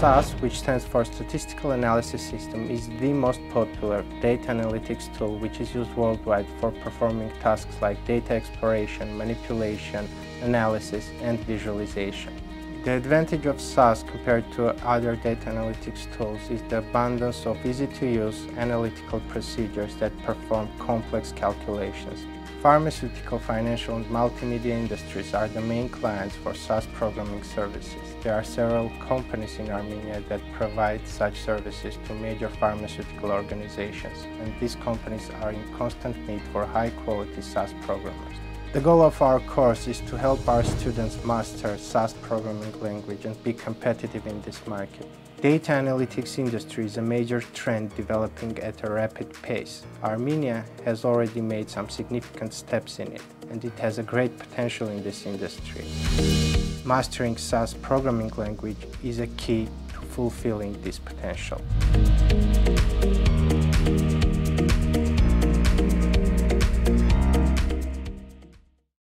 SAS, which stands for Statistical Analysis System, is the most popular data analytics tool which is used worldwide for performing tasks like data exploration, manipulation, analysis, and visualization. The advantage of SAS compared to other data analytics tools is the abundance of easy-to-use analytical procedures that perform complex calculations. Pharmaceutical, financial, and multimedia industries are the main clients for SAS programming services. There are several companies in Armenia that provide such services to major pharmaceutical organizations, and these companies are in constant need for high-quality SAS programmers. The goal of our course is to help our students master SAS programming language and be competitive in this market. Data analytics industry is a major trend developing at a rapid pace. Armenia has already made some significant steps in it, and it has a great potential in this industry. Mastering SAS programming language is a key to fulfilling this potential.